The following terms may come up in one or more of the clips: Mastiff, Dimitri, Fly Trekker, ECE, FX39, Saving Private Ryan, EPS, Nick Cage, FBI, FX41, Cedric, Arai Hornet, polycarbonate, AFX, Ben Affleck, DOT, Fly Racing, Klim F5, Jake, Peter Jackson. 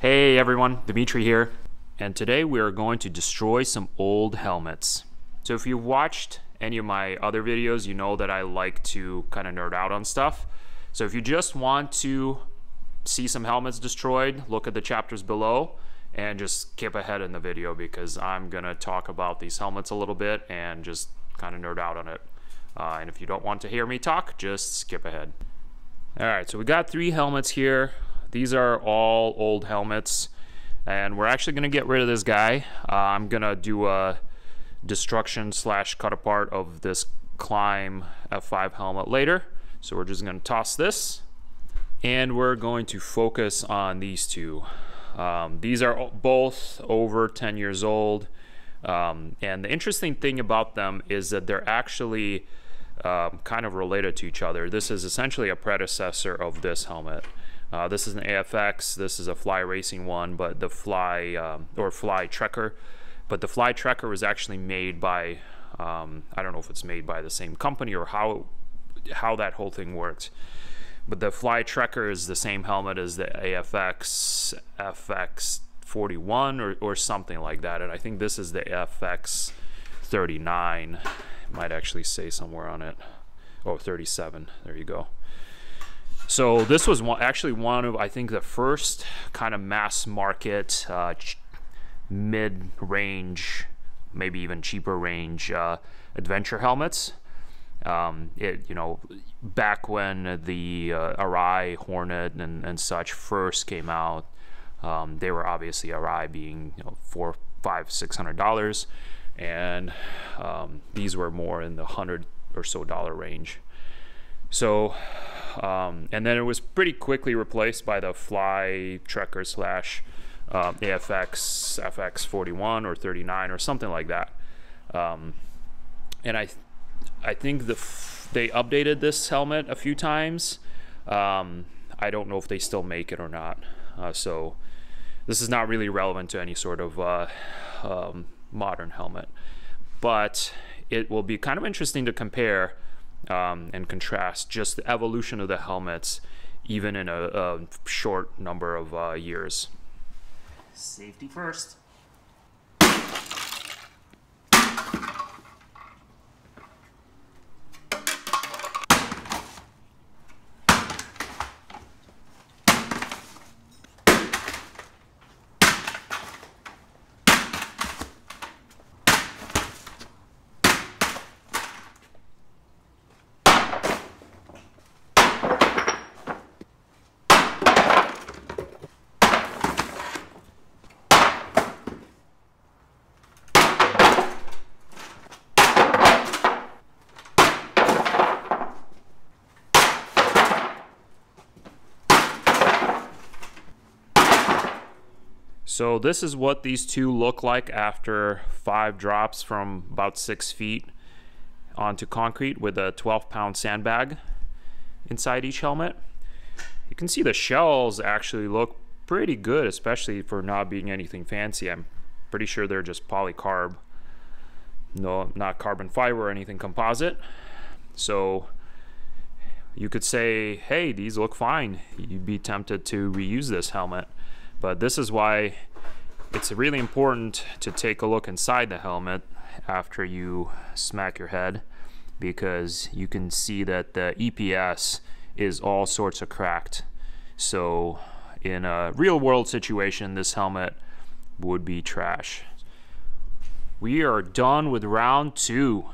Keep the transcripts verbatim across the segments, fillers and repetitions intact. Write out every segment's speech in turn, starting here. Hey everyone, Dimitri here, and today we are going to destroy some old helmets. So if you've watched any of my other videos, you know that I like to kind of nerd out on stuff. So if you just want to see some helmets destroyed, look at the chapters below and just skip ahead in the video because I'm gonna talk about these helmets a little bit and just kind of nerd out on it. Uh, and if you don't want to hear me talk, just skip ahead. All right, so we got three helmets here. These are all old helmets, and we're actually going to get rid of this guy. Uh, I'm going to do a destruction slash cut apart of this Klim F five helmet later. So we're just going to toss this, and we're going to focus on these two. Um, these are both over ten years old, um, and the interesting thing about them is that they're actually um, kind of related to each other. This is essentially a predecessor of this helmet. Uh, this is an A F X, this is a Fly Racing one, but the Fly, um, or Fly Trekker. But the Fly Trekker was actually made by, um, I don't know if it's made by the same company or how, how that whole thing worked. But the Fly Trekker is the same helmet as the A F X, F X forty-one, or, or something like that. And I think this is the F X thirty-nine, it might actually say somewhere on it. Oh, thirty-seven, there you go. So this was one, actually one of, I think, the first kind of mass market, uh, mid-range, maybe even cheaper range uh, adventure helmets. Um, it, you know, back when the uh, Arai Hornet and, and such first came out, um, they were obviously Arai being, you know, four, five, six hundred dollars, and um, these were more in the hundred or so dollar range. So, um, and then it was pretty quickly replaced by the Fly Trekker slash uh, A F X, F X forty-one or thirty-nine or something like that. Um, and I, th I think the f they updated this helmet a few times. Um, I don't know if they still make it or not. Uh, so this is not really relevant to any sort of uh, um, modern helmet, but it will be kind of interesting to compare Um, and contrast just the evolution of the helmets even in a, a short number of uh, years. Safety first. So this is what these two look like after five drops from about six feet onto concrete with a twelve pound sandbag inside each helmet. You can see the shells actually look pretty good, especially for not being anything fancy. I'm pretty sure they're just polycarb, no, not carbon fiber or anything composite. So you could say, hey, these look fine. You'd be tempted to reuse this helmet. But this is why it's really important to take a look inside the helmet after you smack your head, because you can see that the E P S is all sorts of cracked. So in a real world situation, this helmet would be trash. We are done with round two.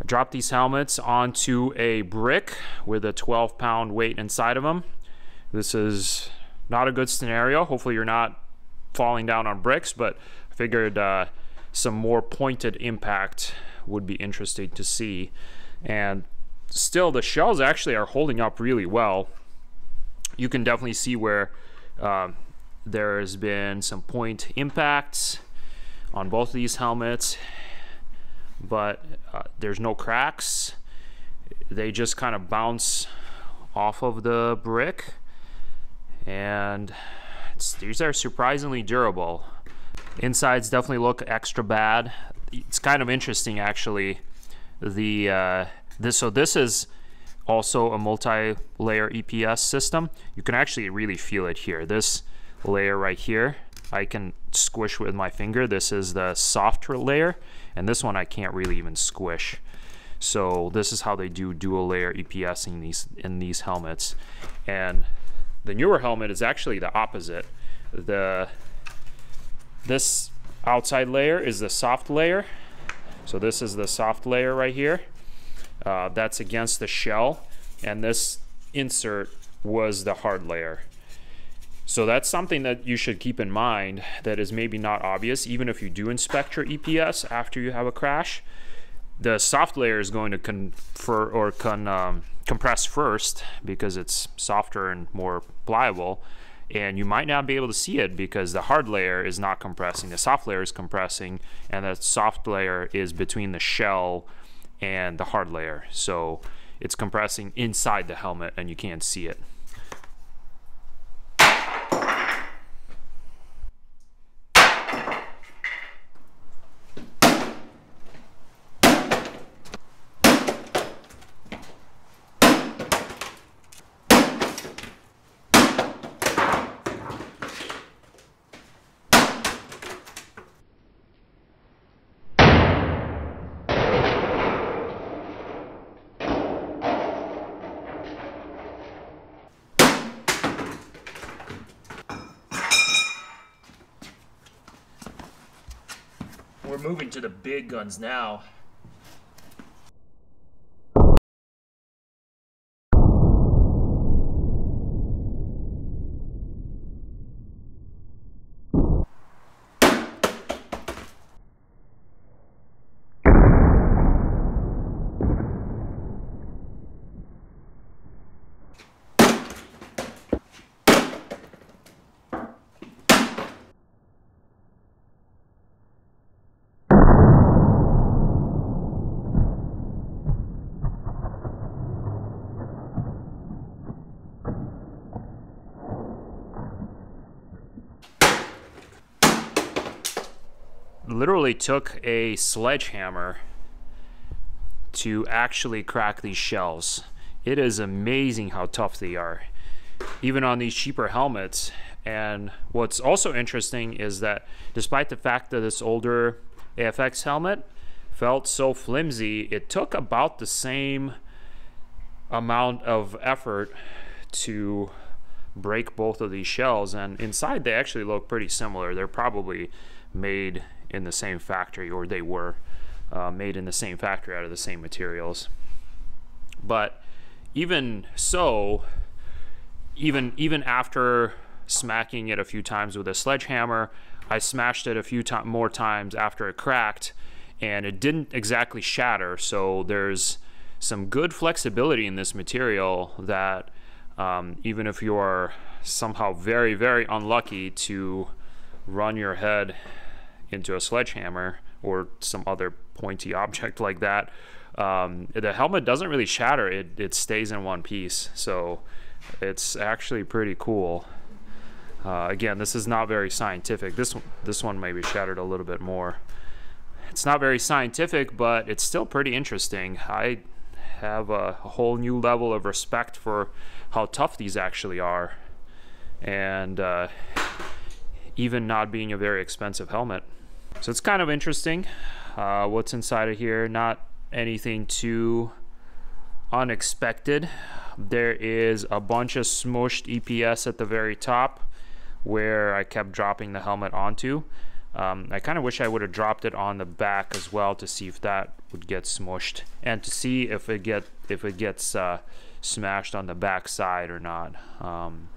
I dropped these helmets onto a brick with a twelve pound weight inside of them. This is not a good scenario. Hopefully you're not falling down on bricks, but I figured uh, some more pointed impact would be interesting to see. And still, the shells actually are holding up really well. You can definitely see where um, there has been some point impacts on both of these helmets, but uh, there's no cracks. They just kind of bounce off of the brick. And it's, these are surprisingly durable. Insides definitely look extra bad. It's kind of interesting, actually. The uh, this so this is also a multi-layer E P S system. You can actually really feel it here. This layer right here I can squish with my finger. This is the softer layer, and this one I can't really even squish. So this is how they do dual layer E P S in these in these helmets. And the newer helmet is actually the opposite. The this outside layer is the soft layer. So this is the soft layer right here. Uh, that's against the shell, and this insert was the hard layer. So that's something that you should keep in mind that is maybe not obvious. Even if you do inspect your E P S after you have a crash, the soft layer is going to confer or con, um, compress first because it's softer and more pliable, and you might not be able to see it because the hard layer is not compressing, the soft layer is compressing, and the soft layer is between the shell and the hard layer, so it's compressing inside the helmet and you can't see it. We're moving to the big guns now. Literally took a sledgehammer to actually crack these shells. It is amazing how tough they are, even on these cheaper helmets. And what's also interesting is that despite the fact that this older A F X helmet felt so flimsy, it took about the same amount of effort to break both of these shells, and inside they actually look pretty similar. They're probably made in the same factory, or they were uh, made in the same factory out of the same materials. But even so, even even after smacking it a few times with a sledgehammer, I smashed it a few times more times after it cracked, and it didn't exactly shatter. So there's some good flexibility in this material that um, even if you are somehow very very unlucky to run your head into a sledgehammer or some other pointy object like that, um, the helmet doesn't really shatter. It, it stays in one piece, so it's actually pretty cool. Uh, again, this is not very scientific. This, this one maybe shattered a little bit more. It's not very scientific, but it's still pretty interesting. I have a whole new level of respect for how tough these actually are, and uh, even not being a very expensive helmet. So it's kind of interesting uh, what's inside of here. Not anything too unexpected. There is a bunch of smooshed E P S at the very top where I kept dropping the helmet onto. Um, I kind of wish I would have dropped it on the back as well to see if that would get smooshed and to see if it get if it gets uh, smashed on the back side or not. Um,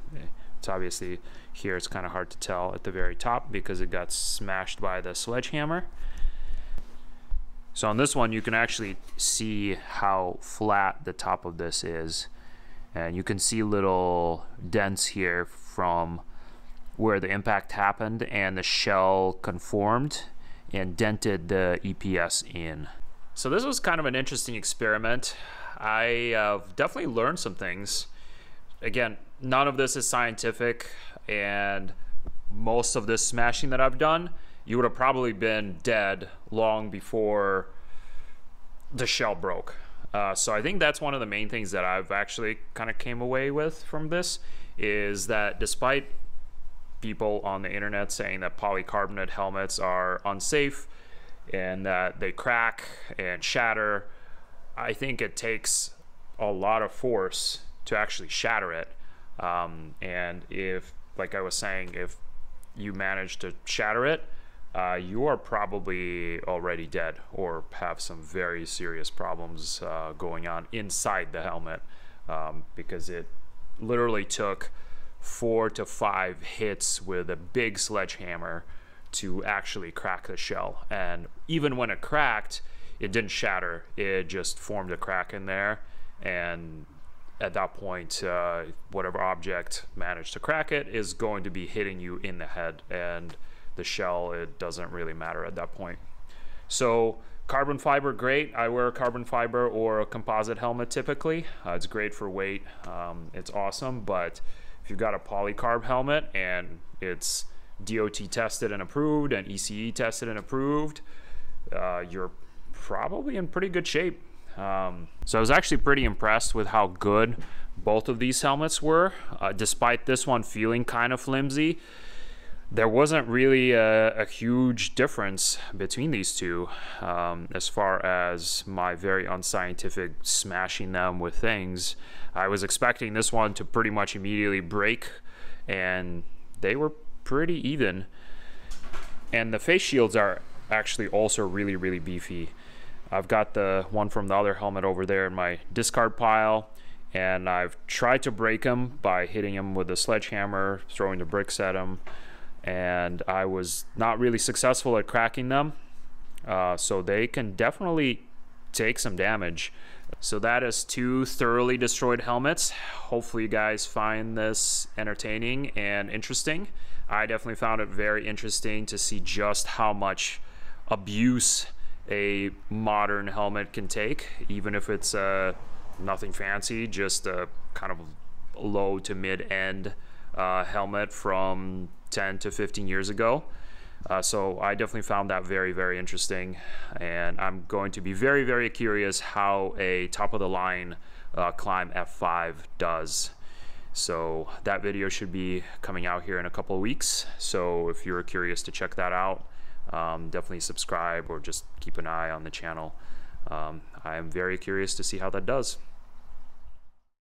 it's obviously here it's kind of hard to tell at the very top because it got smashed by the sledgehammer. So on this one you can actually see how flat the top of this is, and you can see little dents here from where the impact happened and the shell conformed and dented the E P S in. So this was kind of an interesting experiment. I uh, definitely learned some things. Again, none of this is scientific, and most of this smashing that I've done, you would have probably been dead long before the shell broke. Uh, so I think that's one of the main things that I've actually kind of came away with from this, is that despite people on the internet saying that polycarbonate helmets are unsafe and that they crack and shatter. I think it takes a lot of force to actually shatter it. Um, and if, like I was saying, if you manage to shatter it, uh, you are probably already dead or have some very serious problems uh, going on inside the helmet, um, because it literally took four to five hits with a big sledgehammer to actually crack the shell. And even when it cracked, it didn't shatter. It just formed a crack in there, and at that point, uh, whatever object managed to crack it is going to be hitting you in the head, and the shell, it doesn't really matter at that point. So carbon fiber, great. I wear a carbon fiber or a composite helmet typically. Uh, it's great for weight. Um, it's awesome. But if you've got a polycarb helmet and it's D O T tested and approved and E C E tested and approved, uh, you're probably in pretty good shape. Um, so I was actually pretty impressed with how good both of these helmets were. Uh, despite this one feeling kind of flimsy, there wasn't really a, a huge difference between these two, um, as far as my very unscientific smashing them with things. I was expecting this one to pretty much immediately break, and they were pretty even. And the face shields are actually also really, really beefy. I've got the one from the other helmet over there in my discard pile, and I've tried to break him by hitting him with a sledgehammer, throwing the bricks at him, and I was not really successful at cracking them. Uh, so they can definitely take some damage. So that is two thoroughly destroyed helmets. Hopefully you guys find this entertaining and interesting. I definitely found it very interesting to see just how much abuse a modern helmet can take, even if it's uh, nothing fancy, just a kind of low to mid-end uh, helmet from ten to fifteen years ago. Uh, so I definitely found that very, very interesting, and I'm going to be very, very curious how a top-of-the-line uh, Klim F five does. So that video should be coming out here in a couple of weeks, so if you're curious to check that out, Um, definitely subscribe or just keep an eye on the channel. Um, I am very curious to see how that does.